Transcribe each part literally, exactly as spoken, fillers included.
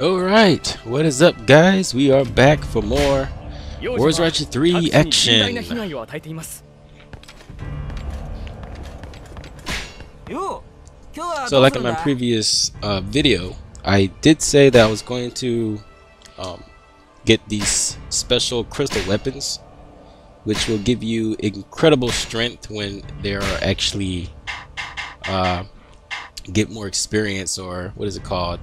Alright, what is up guys? We are back for more Warriors Orochi three action. So like in my previous uh, video, I did say that I was going to um, get these special crystal weapons, which will give you incredible strength when they are actually uh, get more experience, or what is it called?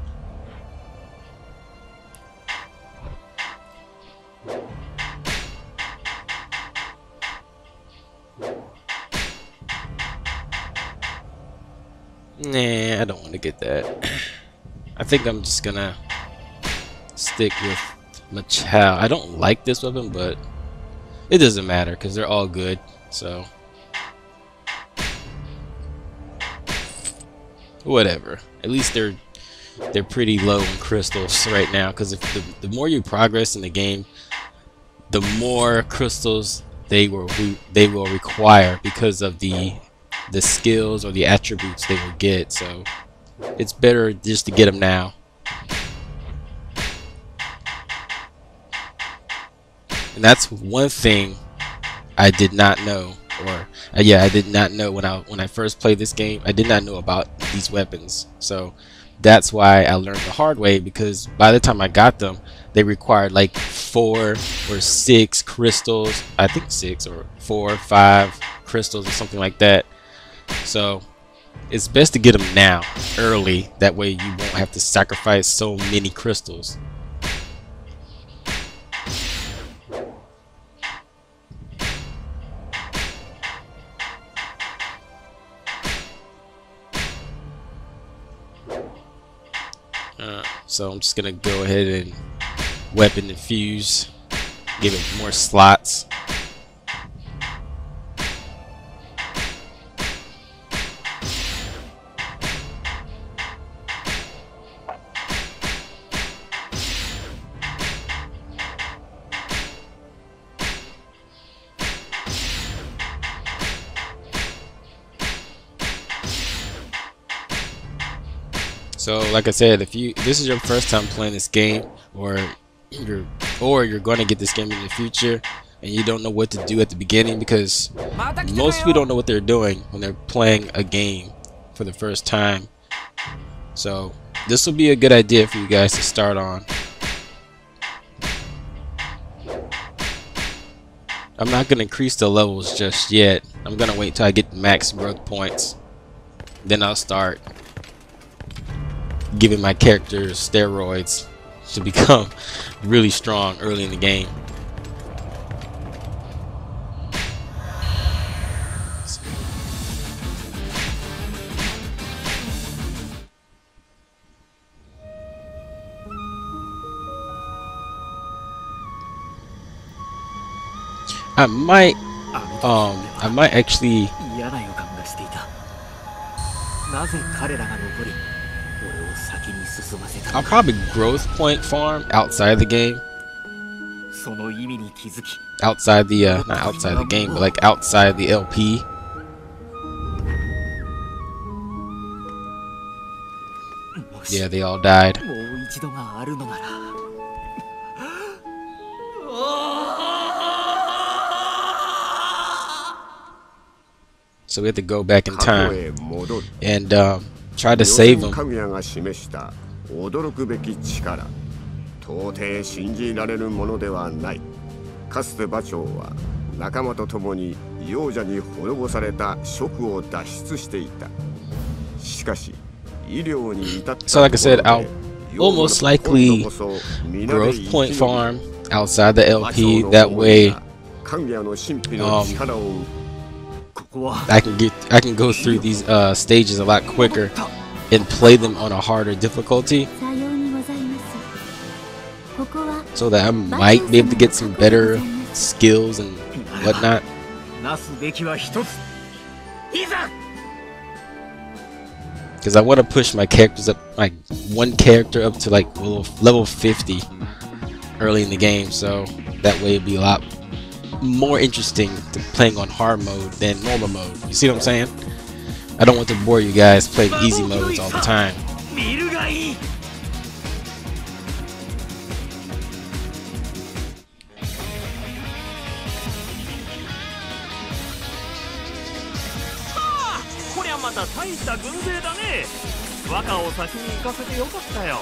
Nah, I don't want to get that. I think I'm just gonna stick with Machau. I don't like this weapon, but it doesn't matter because they're all good. So whatever. At least they're they're pretty low in crystals right now. Because if the, the more you progress in the game, the more crystals they will they will require because of the. the skills or the attributes they will get, so it's better just to get them now. And that's one thing I did not know, or uh, yeah, I did not know when I when I first played this game. I did not know about these weapons, so that's why I learned the hard way, because by the time I got them, they required like four or six crystals. I think six or four or five crystals or something like that. So it's best to get them now, early, that way you won't have to sacrifice so many crystals. Uh, so I'm just gonna go ahead and weapon infuse, give it more slots. So like I said, if you this is your first time playing this game, or you're or you're going to get this game in the future and you don't know what to do at the beginning, because most people don't know what they're doing when they're playing a game for the first time. So this will be a good idea for you guys to start on. I'm not going to increase the levels just yet. I'm going to wait till I get max growth points. Then I'll start giving my characters steroids to become really strong early in the game. I might um I might actually I'll probably growth point farm outside the game. Outside the, uh, not outside the game, but like outside the L P. Yeah, they all died. So we have to go back in time and um, try to save them. So like I said, I'll almost likely growth point farm outside the L P, that way um, I can get I can go through these uh, stages a lot quicker and play them on a harder difficulty, so that I might be able to get some better skills and whatnot. Because I want to push my characters up, like one character up to like level fifty early in the game, so that way it'd be a lot more interesting to playing on hard mode than normal mode. You see what I'm saying? I don't want to bore you guys playing easy modes all the time. た大した軍勢だね。和歌を先に行かせてよかったよ。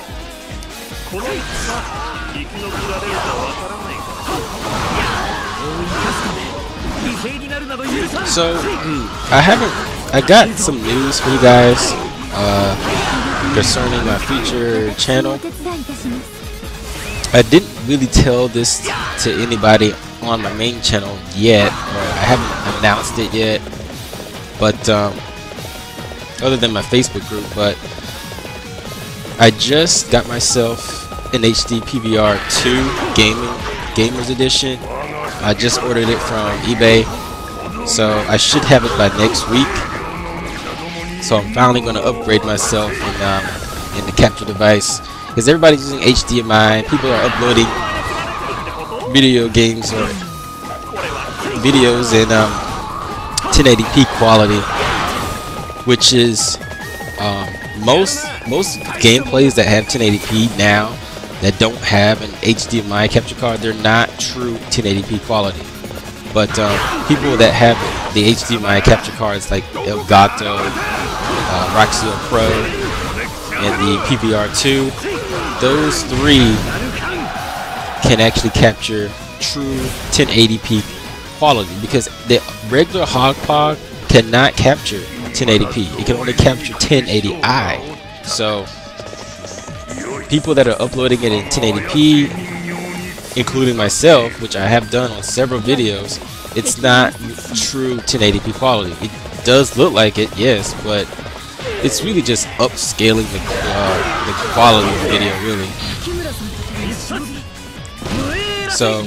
この戦生き残られるかわからないから。So I haven't I got some news for you guys uh, concerning my future channel. I didn't really tell this to anybody on my main channel yet, or I haven't announced it yet, but um, other than my Facebook group, but I just got myself an H D P V R two gaming gamers edition. I just ordered it from eBay, so I should have it by next week. So I'm finally going to upgrade myself in, um, in the capture device, because everybody's using H D M I. People are uploading video games or videos in um, ten eighty p quality, which is um, most most gameplays that have ten eighty p now that don't have an H D M I capture card, they're not true ten eighty p quality. But um, people that have the H D M I capture cards, like Elgato, uh, Roxio Pro, and the P V R two, those three can actually capture true ten eighty p quality, because the regular Hogpog cannot capture ten eighty p. It can only capture ten eighty i. So people that are uploading it in ten eighty p, including myself, which I have done on several videos, it's not true ten eighty p quality. It does look like it, yes, but it's really just upscaling the, uh, the quality of the video, really. So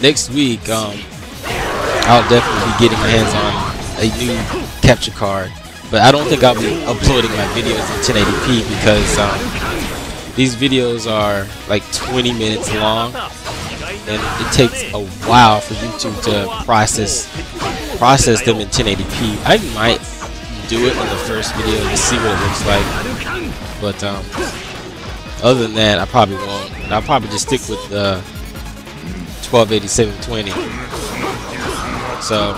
next week, um, I'll definitely be getting my hands on a new capture card, but I don't think I'll be uploading my videos in ten eighty p, because um, these videos are like twenty minutes long, and it takes a while for YouTube to process process them in ten eighty p. I might do it on the first video to see what it looks like, but um, other than that, I probably won't. And I'll probably just stick with the uh, twelve eighty seven twenty. So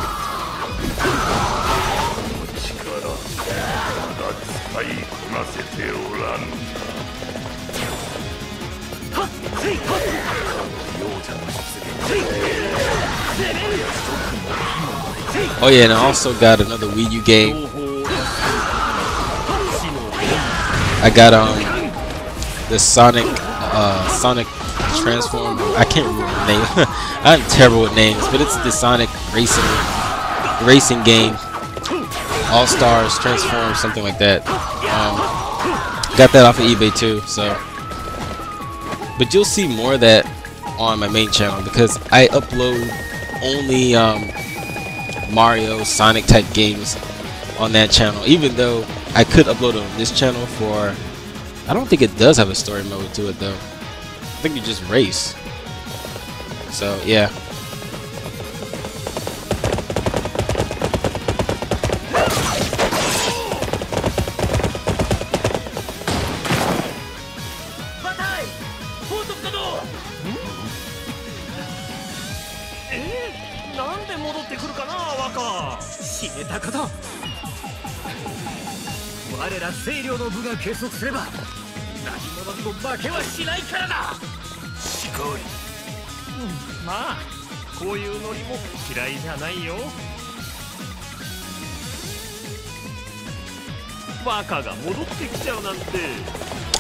oh yeah, and I also got another Wii U game. I got um. the Sonic, uh, Sonic Transformer. I can't remember the name. I'm terrible with names, but it's the Sonic racing, racing game. All Stars Transform, something like that. Um, got that off of eBay too. So, but you'll see more of that on my main channel, because I upload only um, Mario, Sonic type games on that channel. Even though I could upload it on this channel for. I don't think it does have a story mode to it, though. I think you just race. So, yeah.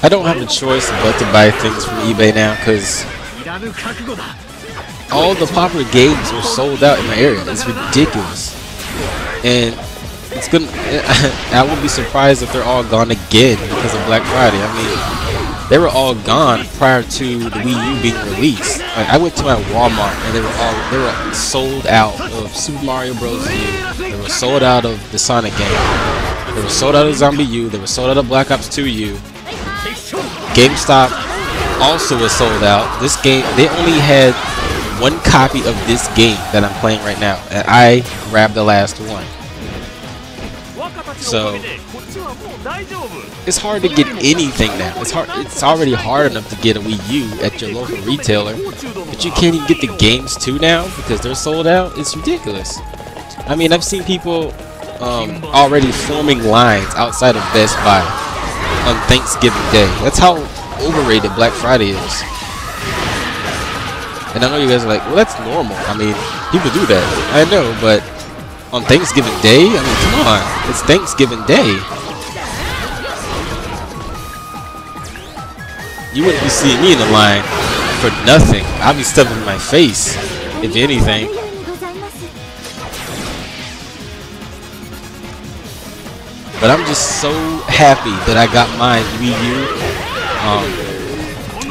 I don't have a choice but to buy things from eBay now, because all the popular games are sold out in my area. It's ridiculous. And it's gonna I would be surprised if they're all gone again because of Black Friday. I mean, they were all gone prior to the Wii U being released. Like, I went to my Walmart and they were all they were sold out of Super Mario Bros. U. They were sold out of the Sonic game. They were sold out of Zombie U. They were sold out of Black Ops two U. GameStop also was sold out. This game, they only had one copy of this game that I'm playing right now, and I grabbed the last one. So it's hard to get anything now. It's hard. It's already hard enough to get a Wii U at your local retailer, but you can't even get the games too now because they're sold out. It's ridiculous. I mean, I've seen people um, already forming lines outside of Best Buy on Thanksgiving Day. That's how overrated Black Friday is. And I know you guys are like, well, that's normal. I mean, people do that. I know, but on Thanksgiving Day? I mean, come on. It's Thanksgiving Day. You wouldn't be seeing me in a line for nothing. I'd be stuffing my face, if anything. But I'm just so happy that I got my Wii U um,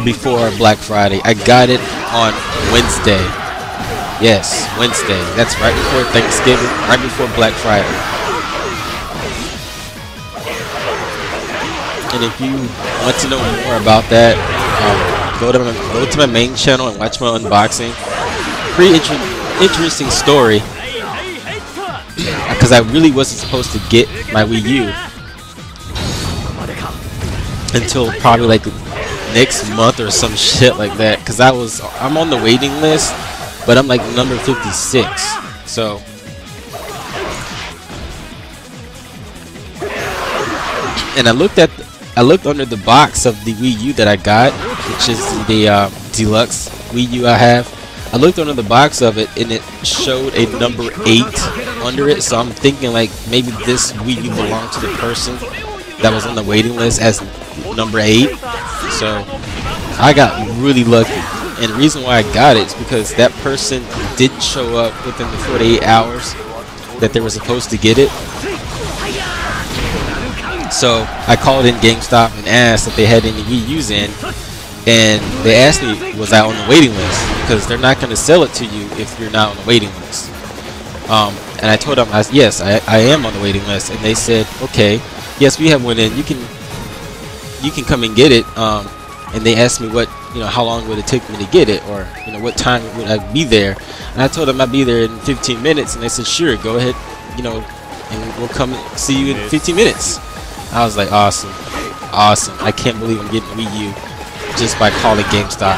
before Black Friday. I got it on Wednesday. Yes, Wednesday. That's right before Thanksgiving, right before Black Friday. And if you want to know more about that, um, go to my, go to my main channel and watch my unboxing. Pretty inter interesting story. Because I really wasn't supposed to get my Wii U until probably like next month or some shit like that. Because I was, I'm on the waiting list, but I'm like number fifty-six. So and I looked at, I looked under the box of the Wii U that I got, which is the uh, deluxe Wii U I have. I looked under the box of it and it showed a number eight under it, so I'm thinking like maybe this Wii U belonged to the person that was on the waiting list as number eight. So I got really lucky, and the reason why I got it is because that person didn't show up within the forty-eight hours that they were supposed to get it. So I called in GameStop and asked if they had any Wii U's in. And they asked me, was I on the waiting list? Because they're not going to sell it to you if you're not on the waiting list. Um, and I told them, I, yes, I, I am on the waiting list. And they said, okay, yes, we have one in. You can, you can come and get it. Um, and they asked me what, you know, how long would it take me to get it, or you know, what time would I be there? And I told them I'd be there in fifteen minutes. And they said, sure, go ahead, you know, and we'll come see you in fifteen minutes. I was like, awesome, awesome! I can't believe I'm getting Wii U just by calling GameStop.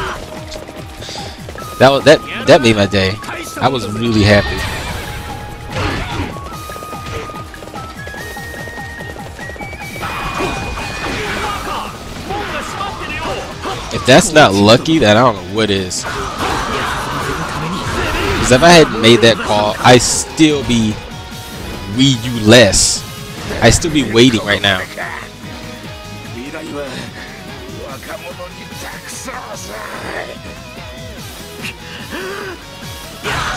That was, that that made my day. I was really happy. If that's not lucky, then I don't know what is. Because if I hadn't made that call, I still be Wii U less. I still be waiting right now.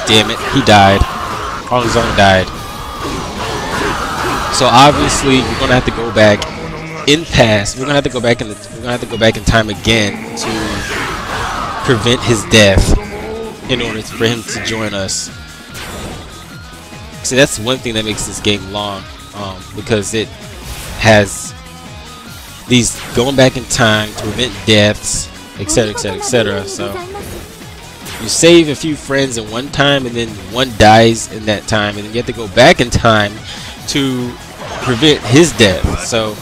Damn it, he died. On his own died. So obviously we're gonna have to go back in past. We're gonna have to go back in the, we're gonna have to go back in time again to prevent his death in order for him to join us. See, that's one thing that makes this game long, um, because it has these going back in time to prevent deaths, etc, etc, et cetera. So you save a few friends in one time, and then one dies in that time, and then you have to go back in time to prevent his death. So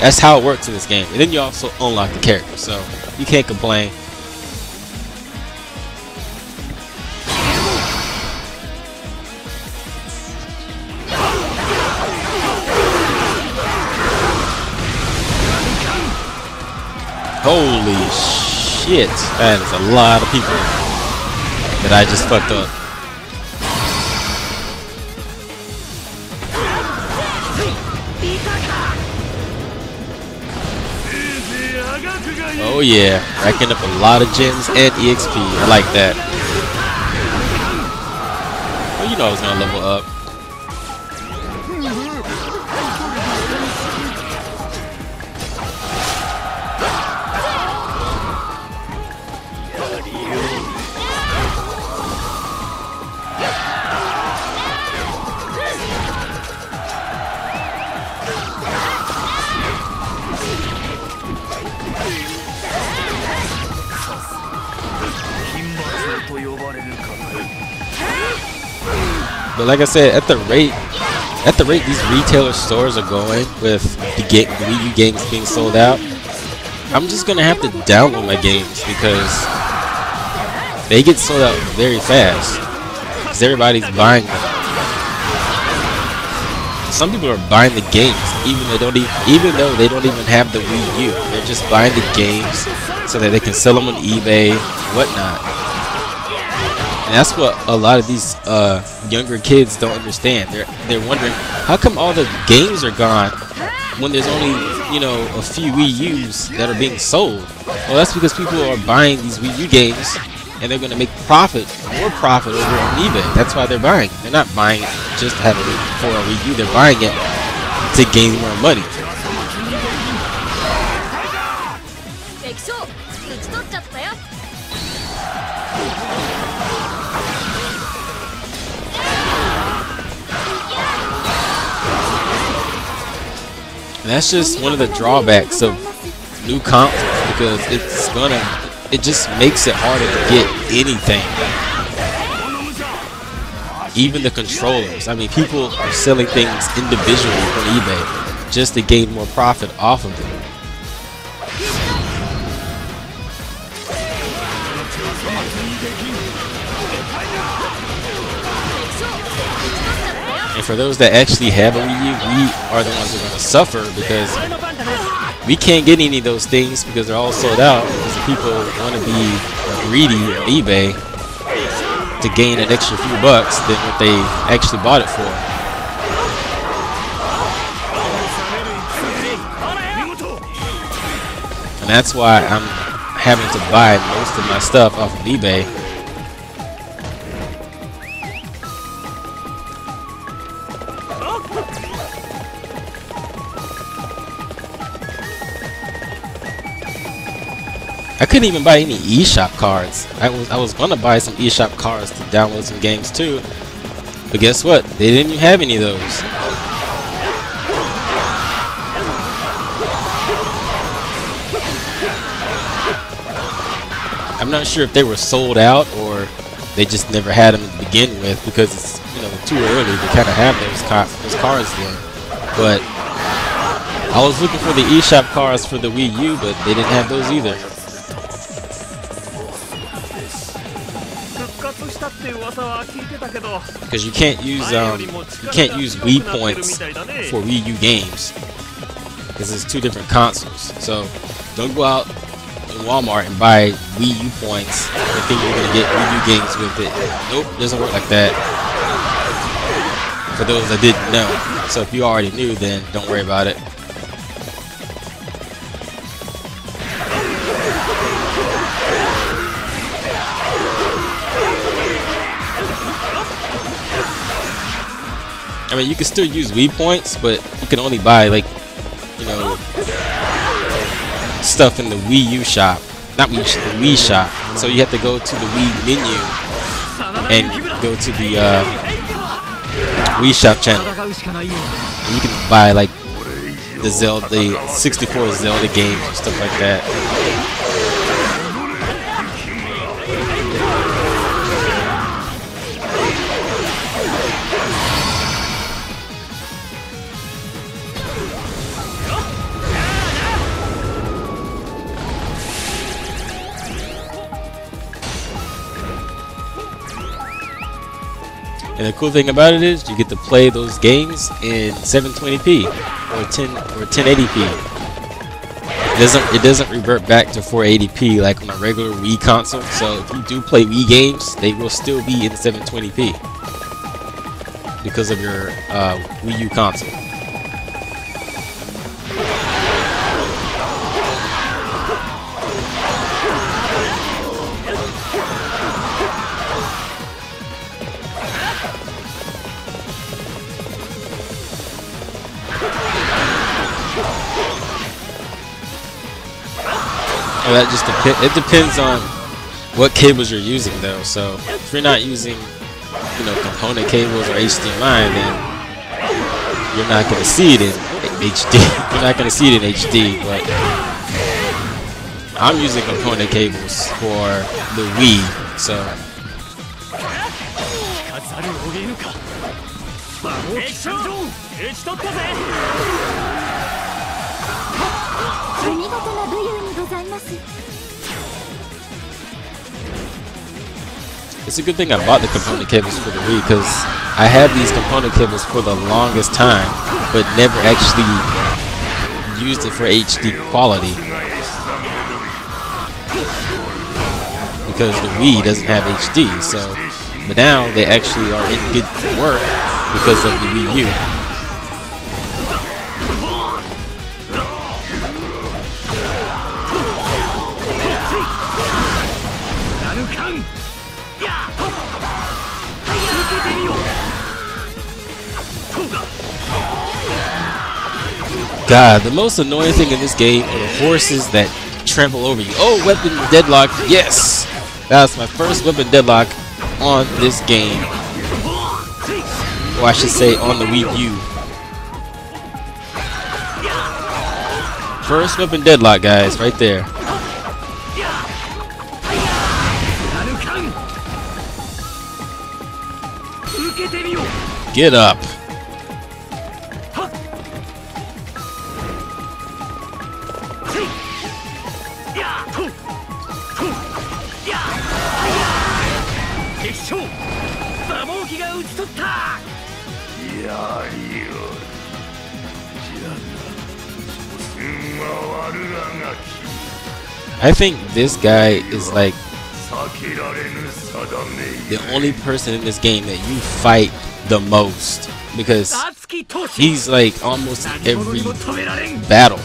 that's how it works in this game. And then you also unlock the character, so you can't complain. Holy shit, that is a lot of people that I just fucked up. Oh yeah, racking up a lot of gems and E X P, I like that. Well, you know I was gonna level up. But like I said, at the rate, at the rate these retailer stores are going with the get Wii U games being sold out, I'm just gonna have to download my games because they get sold out very fast. Because everybody's buying them. Some people are buying the games, even they don't even, even though they don't even have the Wii U. They're just buying the games so that they can sell them on eBay, whatnot. And that's what a lot of these uh, younger kids don't understand. They're they're wondering how come all the games are gone when there's only you know a few Wii U's that are being sold. Well, that's because people are buying these Wii U games. And they're going to make profit, more profit over on eBay. That's why they're buying. They're not buying it just to have it for a Wii U. They're buying it to gain more money. And that's just one of the drawbacks of new consoles, because it's going to... it just makes it harder to get anything. Even the controllers. I mean, people are selling things individually on eBay just to gain more profit off of them. And for those that actually have a Wii U, we are the ones that are going to suffer, because we can't get any of those things because they're all sold out, because people want to be greedy on eBay to gain an extra few bucks than what they actually bought it for. And that's why I'm having to buy most of my stuff off of eBay. I couldn't even buy any eShop cards. I was I was gonna buy some eShop cards to download some games too, but guess what? They didn't even have any of those. I'm not sure if they were sold out or they just never had them to begin with, because it's you know too early to kind of have those cards, those cards then. But I was looking for the eShop cards for the Wii U, but they didn't have those either. Because you can't use um, you can't use Wii points for Wii U games, because it's two different consoles. So don't go out in Walmart and buy Wii U points and think you're gonna get Wii U games with it. Nope, doesn't work like that. For those that didn't know, so if you already knew, then don't worry about it. I mean, you can still use Wii points, but you can only buy, like, you know, stuff in the Wii U shop. Not Wii, the Wii shop. So you have to go to the Wii menu and go to the uh, Wii Shop Channel. And you can buy, like, the Zelda, the sixty-four Zelda games and stuff like that. And the cool thing about it is you get to play those games in seven twenty p or ten or ten eighty p. It doesn't it doesn't revert back to four eighty p like on a regular Wii console. So if you do play Wii games, they will still be in seven twenty p because of your uh, Wii U console. Well, that just dep it depends on what cables you're using, though. So if you're not using, you know, component cables or H D M I, then you're not gonna see it in H D. You're not gonna see it in H D. But I'm using component cables for the Wii, so. It's a good thing I bought the component cables for the Wii, because I had these component cables for the longest time, but never actually used it for H D quality, because the Wii doesn't have H D. So, but now they actually are in good work because of the Wii U. God, the most annoying thing in this game are the horses that trample over you. Oh, weapon deadlock, yes! That's my first weapon deadlock on this game. Or I should say on the Wii U. First weapon deadlock, guys, right there. Get up. I think this guy is like the only person in this game that you fight the most, because he's like almost every battle.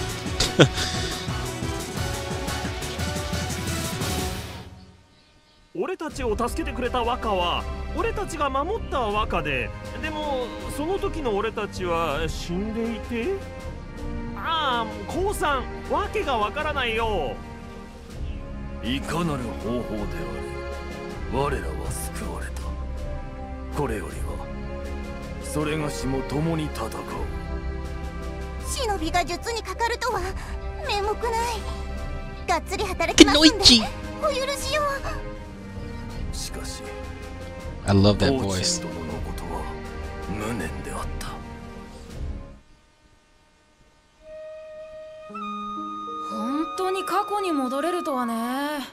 I love that voice. Mud die. Fine day. Kinoichi.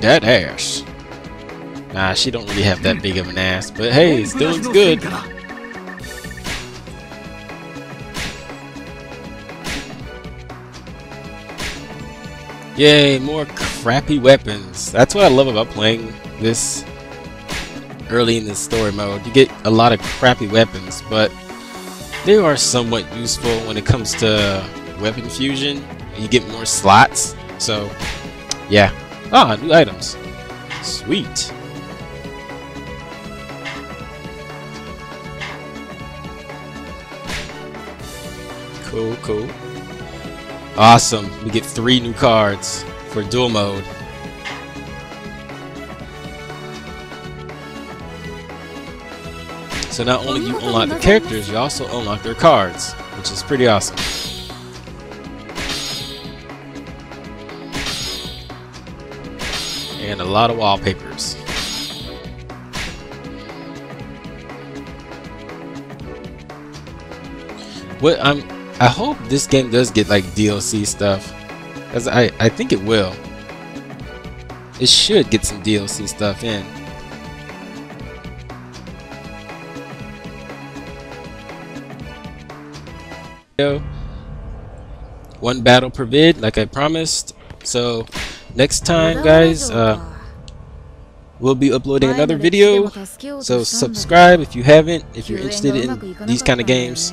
That ass. Nah, she don't really have that big of an ass, but hey, it's doing good. Yay, more crappy weapons. That's what I love about playing this early in the story mode, you get a lot of crappy weapons, but they are somewhat useful when it comes to weapon fusion. You get more slots, so yeah. Ah, new items. Sweet. Cool, cool. Awesome. We get three new cards for dual mode. So not only do you unlock the characters, you also unlock their cards, which is pretty awesome. And a lot of wallpapers. What I'm I hope this game does get like D L C stuff, because I, I think it will. It should get some D L C stuff in. One battle per vid, like I promised. So next time, guys, uh, we'll be uploading another video. So subscribe if you haven't, if you're interested in these kind of games.